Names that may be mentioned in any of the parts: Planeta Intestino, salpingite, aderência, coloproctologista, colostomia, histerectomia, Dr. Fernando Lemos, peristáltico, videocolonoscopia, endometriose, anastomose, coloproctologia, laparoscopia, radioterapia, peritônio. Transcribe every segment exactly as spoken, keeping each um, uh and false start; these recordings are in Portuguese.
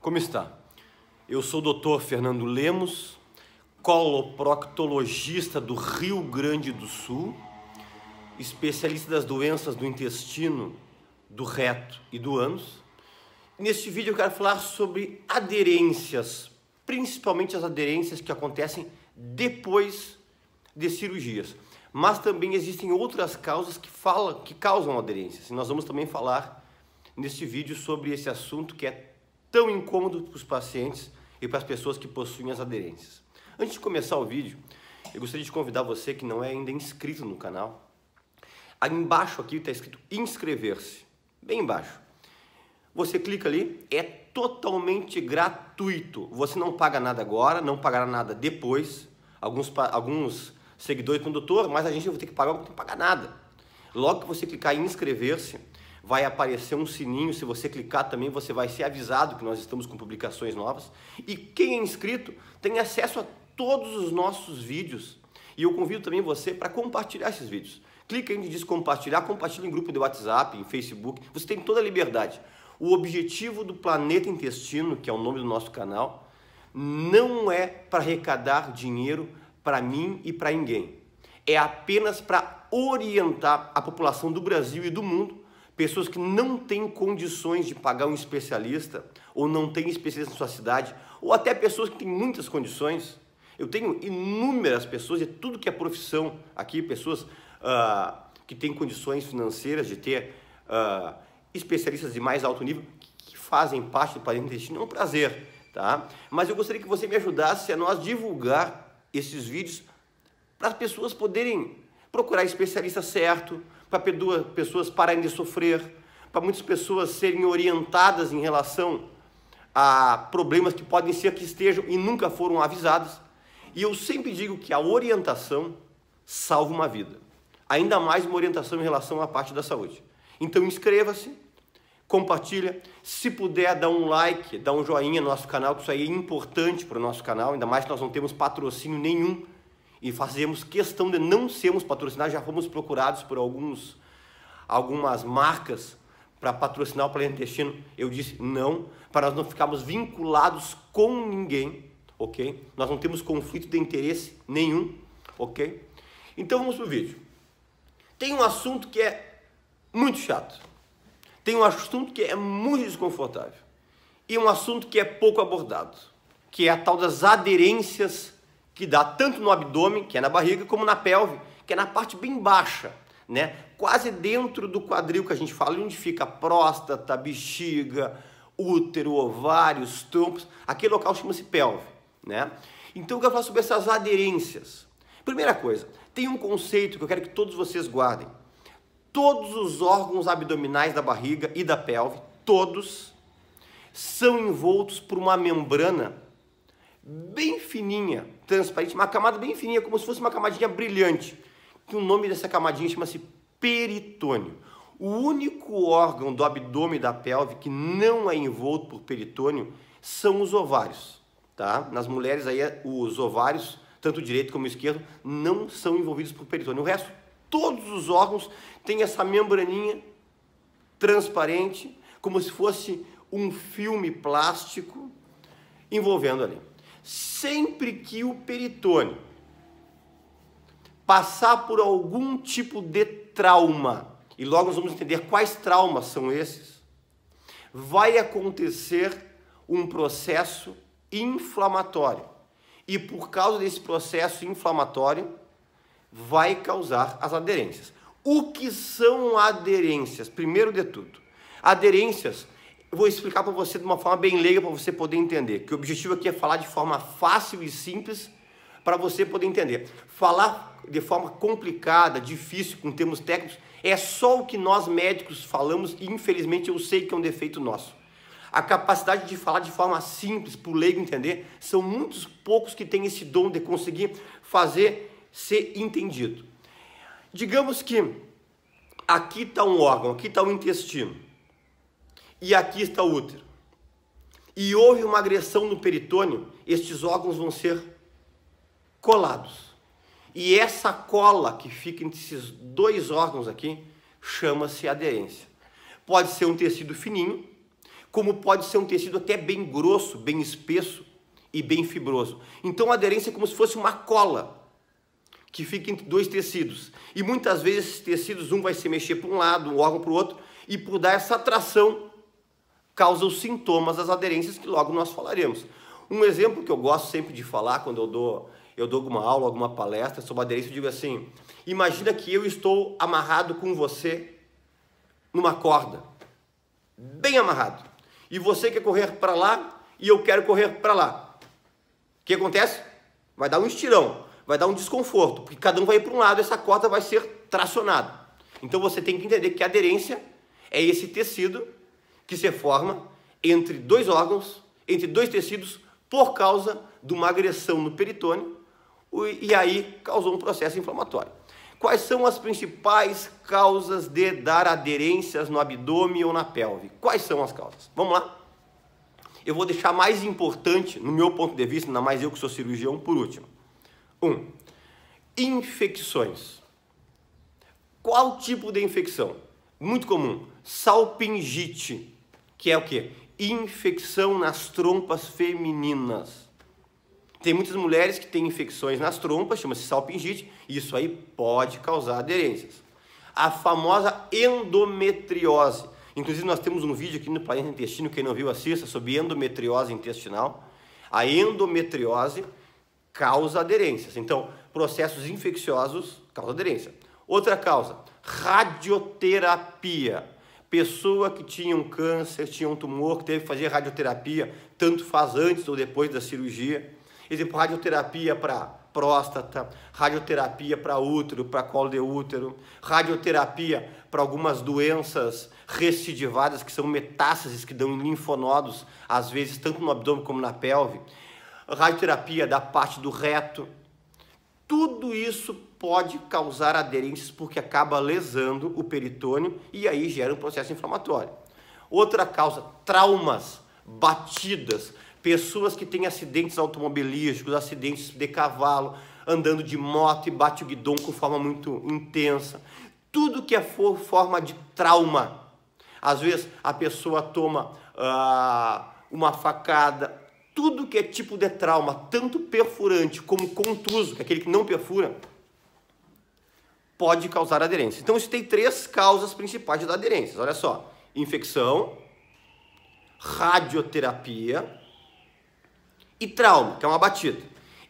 Como está? Eu sou o doutor Fernando Lemos, coloproctologista do Rio Grande do Sul, especialista das doenças do intestino, do reto e do ânus. Neste vídeo eu quero falar sobre aderências, principalmente as aderências que acontecem depois de cirurgias. Mas também existem outras causas que, falam, que causam aderências. E nós vamos também falar neste vídeo sobre esse assunto que é tão incômodo para os pacientes e para as pessoas que possuem as aderências. Antes de começar o vídeo, eu gostaria de convidar você que não é ainda inscrito no canal. Aí embaixo aqui está escrito inscrever-se, bem embaixo. Você clica ali, é totalmente gratuito. Você não paga nada agora, não pagará nada depois. Alguns, alguns seguidores com o doutor, mas a gente vai ter que pagar, não tem que pagar nada. Logo que você clicar em inscrever-se, vai aparecer um sininho, se você clicar também você vai ser avisado que nós estamos com publicações novas. E quem é inscrito tem acesso a todos os nossos vídeos. E eu convido também você para compartilhar esses vídeos. Clica aí onde diz compartilhar, compartilha em grupo de WhatsApp, em Facebook, você tem toda a liberdade. O objetivo do Planeta Intestino, que é o nome do nosso canal, não é para arrecadar dinheiro para mim e para ninguém. É apenas para orientar a população do Brasil e do mundo, pessoas que não têm condições de pagar um especialista, ou não têm especialista na sua cidade, ou até pessoas que têm muitas condições. Eu tenho inúmeras pessoas, de tudo que é profissão aqui, pessoas uh, que têm condições financeiras de ter uh, especialistas de mais alto nível, que fazem parte do Planeta Intestino, é um prazer, tá? Mas eu gostaria que você me ajudasse a nós divulgar esses vídeos para as pessoas poderem procurar especialista certo, para pessoas pararem de sofrer, para muitas pessoas serem orientadas em relação a problemas que podem ser que estejam e nunca foram avisadas. E eu sempre digo que a orientação salva uma vida, ainda mais uma orientação em relação à parte da saúde. Então inscreva-se, compartilha, se puder dá um like, dá um joinha no nosso canal, que isso aí é importante para o nosso canal, ainda mais que nós não temos patrocínio nenhum. E fazemos questão de não sermos patrocinados, já fomos procurados por alguns, algumas marcas para patrocinar o Planeta Intestino. Eu disse não, para nós não ficarmos vinculados com ninguém, ok? Nós não temos conflito de interesse nenhum, ok? Então vamos para o vídeo. Tem um assunto que é muito chato, tem um assunto que é muito desconfortável e um assunto que é pouco abordado, que é a tal das aderências que dá tanto no abdômen, que é na barriga, como na pelve, que é na parte bem baixa, né? Quase dentro do quadril que a gente fala, onde fica a próstata, bexiga, útero, ovários, troncos, aquele local chama-se pelve, né? Então eu quero falar sobre essas aderências. Primeira coisa, tem um conceito que eu quero que todos vocês guardem. Todos os órgãos abdominais da barriga e da pelve, todos, são envoltos por uma membrana bem fininha, transparente, uma camada bem fininha, como se fosse uma camadinha brilhante, que o nome dessa camadinha chama-se peritônio. O único órgão do abdômen e da pelve que não é envolto por peritônio são os ovários, tá? Nas mulheres aí os ovários, tanto direito como esquerdo, não são envolvidos por peritônio. O resto, todos os órgãos têm essa membraninha transparente, como se fosse um filme plástico envolvendo ali. Sempre que o peritônio passar por algum tipo de trauma, e logo nós vamos entender quais traumas são esses, vai acontecer um processo inflamatório. E por causa desse processo inflamatório, vai causar as aderências. O que são aderências? Primeiro de tudo, aderências... Eu vou explicar para você de uma forma bem leiga para você poder entender. Que o objetivo aqui é falar de forma fácil e simples para você poder entender. Falar de forma complicada, difícil, com termos técnicos, é só o que nós médicos falamos e infelizmente eu sei que é um defeito nosso. A capacidade de falar de forma simples, para o leigo entender, são muitos poucos que têm esse dom de conseguir fazer ser entendido. Digamos que aqui está um órgão, aqui está o intestino. E aqui está o útero. E houve uma agressão no peritônio, estes órgãos vão ser colados. E essa cola que fica entre esses dois órgãos aqui, chama-se aderência. Pode ser um tecido fininho, como pode ser um tecido até bem grosso, bem espesso e bem fibroso. Então a aderência é como se fosse uma cola que fica entre dois tecidos. E muitas vezes esses tecidos, um vai se mexer para um lado, um órgão para o outro, e por dar essa atração, causa os sintomas das aderências que logo nós falaremos. Um exemplo que eu gosto sempre de falar quando eu dou, eu dou alguma aula, alguma palestra sobre aderência, eu digo assim: imagina que eu estou amarrado com você numa corda, bem amarrado, e você quer correr para lá e eu quero correr para lá. O que acontece? Vai dar um estirão, vai dar um desconforto, porque cada um vai para um lado e essa corda vai ser tracionada. Então você tem que entender que a aderência é esse tecido que se forma entre dois órgãos, entre dois tecidos, por causa de uma agressão no peritônio, e aí causou um processo inflamatório. Quais são as principais causas de dar aderências no abdômen ou na pelve? Quais são as causas? Vamos lá. Eu vou deixar mais importante, no meu ponto de vista, ainda mais eu que sou cirurgião, por último. um. Infecções. Qual tipo de infecção? Muito comum. Salpingite, que é o quê? Infecção nas trompas femininas. Tem muitas mulheres que têm infecções nas trompas, chama-se salpingite, e isso aí pode causar aderências. A famosa endometriose. Inclusive nós temos um vídeo aqui no Planeta Intestino, quem não viu assista, sobre endometriose intestinal. A endometriose causa aderências. Então, processos infecciosos causam aderência. Outra causa, radioterapia. Pessoa que tinha um câncer, tinha um tumor, que teve que fazer radioterapia, tanto faz antes ou depois da cirurgia. Exemplo, radioterapia para próstata, radioterapia para útero, para colo de útero, radioterapia para algumas doenças recidivadas, que são metástases que dão em linfonodos, às vezes tanto no abdômen como na pelve, radioterapia da parte do reto. Tudo isso pode causar aderências porque acaba lesando o peritônio e aí gera um processo inflamatório. Outra causa, traumas, batidas. Pessoas que têm acidentes automobilísticos, acidentes de cavalo, andando de moto e bate o guidão com forma muito intensa. Tudo que é forma de trauma. Às vezes a pessoa toma ah, uma facada. Tudo que é tipo de trauma, tanto perfurante como contuso, que é aquele que não perfura, pode causar aderência. Então isso tem três causas principais de aderências. Olha só, infecção, radioterapia e trauma, que é uma batida.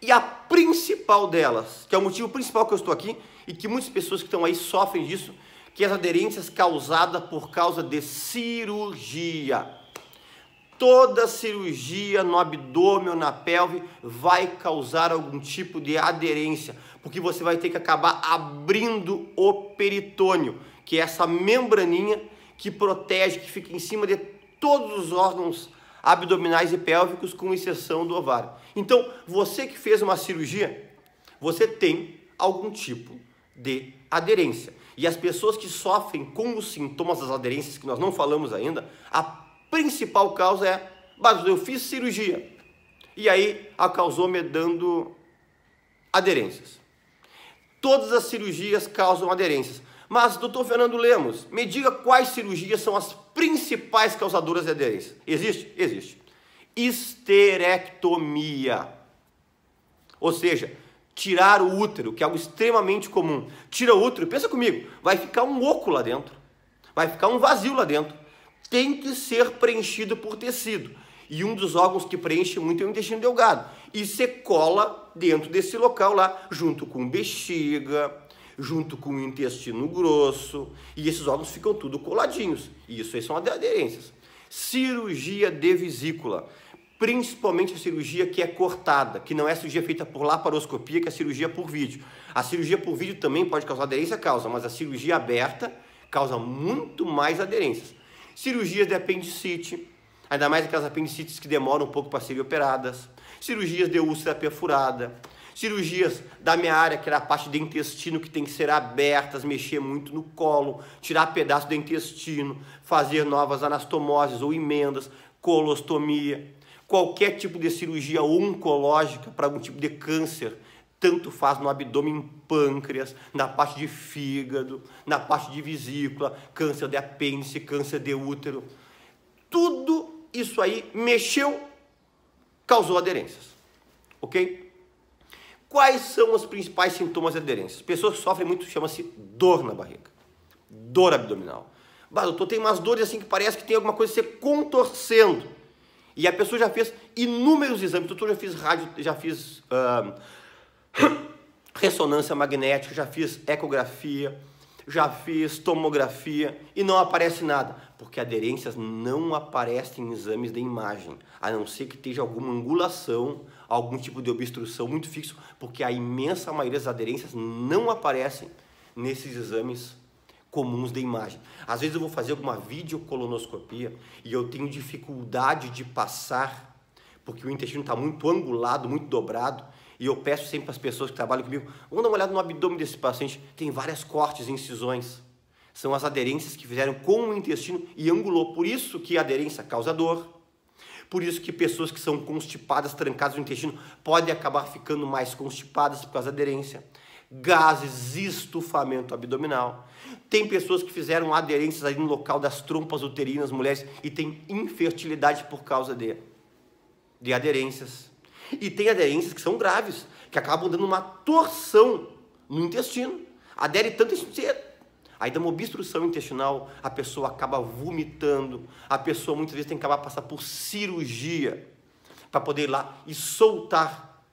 E a principal delas, que é o motivo principal que eu estou aqui, e que muitas pessoas que estão aí sofrem disso, que é as aderências causadas por causa de cirurgia. Toda cirurgia no abdômen ou na pelve vai causar algum tipo de aderência, porque você vai ter que acabar abrindo o peritônio, que é essa membraninha que protege, que fica em cima de todos os órgãos abdominais e pélvicos, com exceção do ovário. Então, você que fez uma cirurgia, você tem algum tipo de aderência. E as pessoas que sofrem com os sintomas das aderências, que nós não falamos ainda, a principal causa é: mas eu fiz cirurgia e aí acabou me dando aderências. Todas as cirurgias causam aderências. Mas, doutor Fernando Lemos, me diga quais cirurgias são as principais causadoras de aderência. Existe? Existe. Histerectomia. Ou seja, tirar o útero, que é algo extremamente comum. Tira o útero, pensa comigo, vai ficar um oco lá dentro. Vai ficar um vazio lá dentro. Tem que ser preenchido por tecido. E um dos órgãos que preenche muito é o intestino delgado. E se cola dentro desse local lá, junto com bexiga, junto com o intestino grosso, e esses órgãos ficam tudo coladinhos. E isso aí são aderências. Cirurgia de vesícula, principalmente a cirurgia que é cortada, que não é a cirurgia feita por laparoscopia, que é a cirurgia por vídeo. A cirurgia por vídeo também pode causar aderência, causa, mas a cirurgia aberta causa muito mais aderências. Cirurgias de apendicite, ainda mais aquelas apendicites que demoram um pouco para serem operadas. Cirurgias de úlcera perfurada. Cirurgias da minha área, que era a parte do intestino, que tem que ser abertas, mexer muito no colo, tirar pedaço do intestino, fazer novas anastomoses ou emendas, colostomia. Qualquer tipo de cirurgia oncológica para algum tipo de câncer, tanto faz no abdômen, pâncreas, na parte de fígado, na parte de vesícula, câncer de apêndice, câncer de útero. Tudo isso aí mexeu, causou aderências, ok? Quais são os principais sintomas de aderências? Pessoas que sofrem muito, chama-se dor na barriga, dor abdominal. Bah, doutor, tem umas dores assim que parece que tem alguma coisa se contorcendo. E a pessoa já fez inúmeros exames, doutor, já fiz rádio, já fiz uh, ressonância magnética, já fiz ecografia, já fiz tomografia e não aparece nada, porque aderências não aparecem em exames de imagem, a não ser que esteja alguma angulação, algum tipo de obstrução muito fixo, porque a imensa maioria das aderências não aparecem nesses exames comuns de imagem. Às vezes eu vou fazer alguma videocolonoscopia e eu tenho dificuldade de passar, porque o intestino está muito angulado, muito dobrado, e eu peço sempre para as pessoas que trabalham comigo, vamos dar uma olhada no abdômen desse paciente, tem várias cortes e incisões. São as aderências que fizeram com o intestino e angulou. Por isso que a aderência causa dor. Por isso que pessoas que são constipadas, trancadas no intestino, podem acabar ficando mais constipadas por causa da aderência. Gases, estufamento abdominal. Tem pessoas que fizeram aderências ali no local das trompas uterinas, mulheres, e tem infertilidade por causa de, de aderências. E tem aderências que são graves, que acabam dando uma torção no intestino. Adere tanto intestino. Aí dá uma obstrução intestinal, a pessoa acaba vomitando, a pessoa muitas vezes tem que acabar passar por cirurgia para poder ir lá e soltar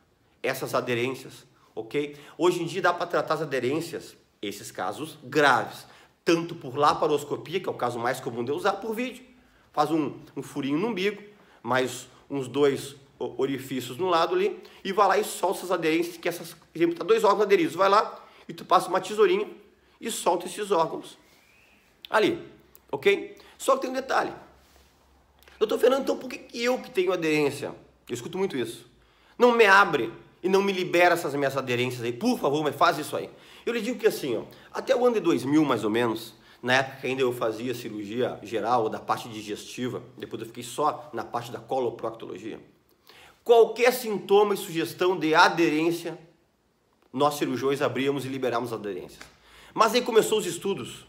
essas aderências, ok? Hoje em dia dá para tratar as aderências, esses casos graves, tanto por laparoscopia, que é o caso mais comum de usar, por vídeo. Faz um, um furinho no umbigo, mais uns dois orifícios no lado ali, e vai lá e solta essas aderências, que essas, por exemplo, tá dois órgãos aderidos, vai lá e tu passa uma tesourinha e solta esses órgãos ali, ok? Só que tem um detalhe. Doutor Fernando, então por que, que eu que tenho aderência? Eu escuto muito isso. Não me abre e não me libera essas minhas aderências aí. Por favor, mas faz isso aí. Eu lhe digo que assim, ó, até o ano de dois mil mais ou menos, na época que ainda eu fazia cirurgia geral ou da parte digestiva, depois eu fiquei só na parte da coloproctologia, qualquer sintoma e sugestão de aderência, nós cirurgiões abríamos e liberávamos aderências. Mas aí começou os estudos,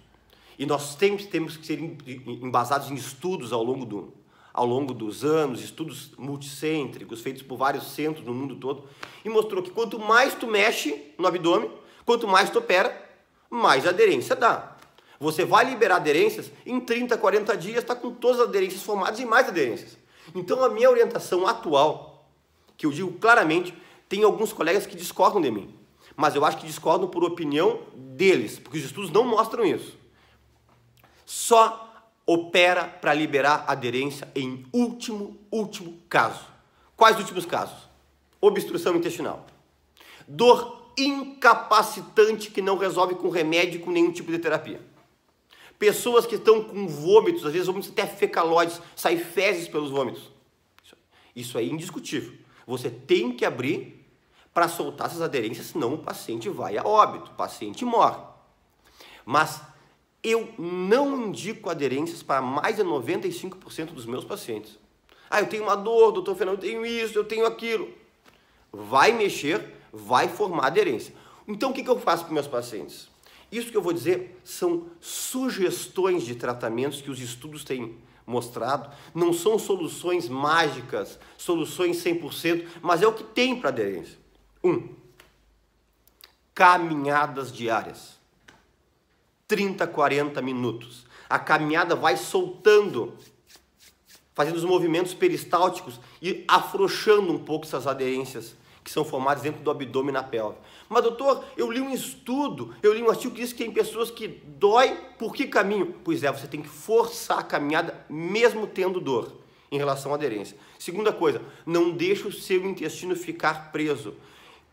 e nós sempre temos que ser embasados em estudos ao longo, do, ao longo dos anos, estudos multicêntricos, feitos por vários centros no mundo todo, e mostrou que quanto mais tu mexe no abdômen, quanto mais tu opera, mais aderência dá. Você vai liberar aderências, em trinta, quarenta dias está com todas as aderências formadas e mais aderências. Então a minha orientação atual, que eu digo claramente, tem alguns colegas que discordam de mim, mas eu acho que discordam por opinião deles, porque os estudos não mostram isso. Só opera para liberar aderência em último, último caso. Quais últimos casos? Obstrução intestinal. Dor incapacitante que não resolve com remédio, com nenhum tipo de terapia. Pessoas que estão com vômitos, às vezes vômitos até fecaloides, saem fezes pelos vômitos. Isso é indiscutível. Você tem que abrir para soltar essas aderências, senão o paciente vai a óbito, o paciente morre. Mas eu não indico aderências para mais de noventa e cinco por cento dos meus pacientes. Ah, eu tenho uma dor, doutor Fernando, eu tenho isso, eu tenho aquilo. Vai mexer, vai formar aderência. Então, o que eu faço para os meus pacientes? Isso que eu vou dizer são sugestões de tratamentos que os estudos têm mostrado. Não são soluções mágicas, soluções cem por cento, mas é o que tem para aderência. um. Caminhadas diárias. trinta, quarenta minutos. A caminhada vai soltando, fazendo os movimentos peristálticos e afrouxando um pouco essas aderências que são formadas dentro do abdômen na pelve. Mas doutor, eu li um estudo, eu li um artigo que diz que tem pessoas que dói por que caminho? Pois é, você tem que forçar a caminhada mesmo tendo dor em relação à aderência. Segunda coisa, não deixa o seu intestino ficar preso.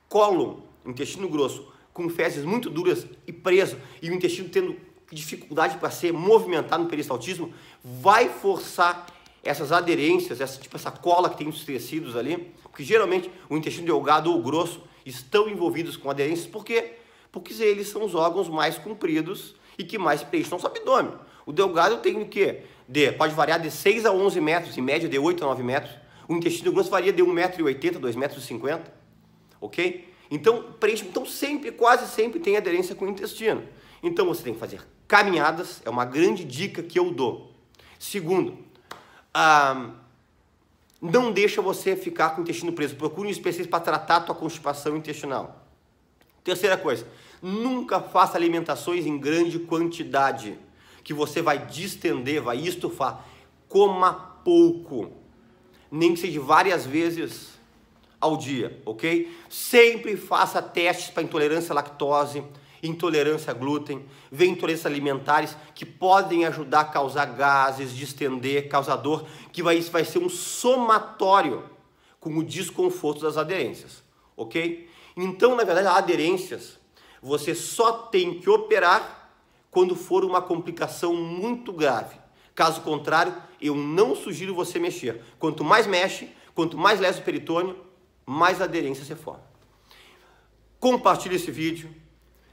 Cólon, intestino grosso, com fezes muito duras e preso, e o intestino tendo dificuldade para ser movimentado no peristaltismo, vai forçar essas aderências, essa, tipo essa cola que tem nos tecidos ali, porque geralmente o intestino delgado ou grosso estão envolvidos com aderências. Por quê? Porque eles são os órgãos mais compridos e que mais preenchem nosso abdômen. O delgado tem o quê? De, pode variar de seis a onze metros, em média de oito a nove metros. O intestino grosso varia de um metro e oitenta a dois metros e cinquenta. Ok? Então, preenche, então sempre, quase sempre tem aderência com o intestino. Então você tem que fazer caminhadas, é uma grande dica que eu dou. Segundo, ah, não deixa você ficar com o intestino preso. Procure um especialista para tratar a tua constipação intestinal. Terceira coisa, nunca faça alimentações em grande quantidade, que você vai distender, vai estufar. Coma pouco, nem que seja várias vezes ao dia, ok? Sempre faça testes para intolerância à lactose, intolerância a glúten, vem intolerâncias alimentares que podem ajudar a causar gases, distender, causar dor, que vai, isso vai ser um somatório com o desconforto das aderências, ok? Então, na verdade, aderências você só tem que operar quando for uma complicação muito grave. Caso contrário, eu não sugiro você mexer. Quanto mais mexe, quanto mais lesa o peritônio, mais aderência você forma. Compartilhe esse vídeo.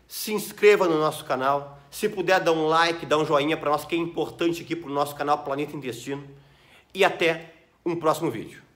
Se inscreva no nosso canal, se puder dá um like, dá um joinha para nós, que é importante aqui para o nosso canal Planeta Intestino. E até um próximo vídeo.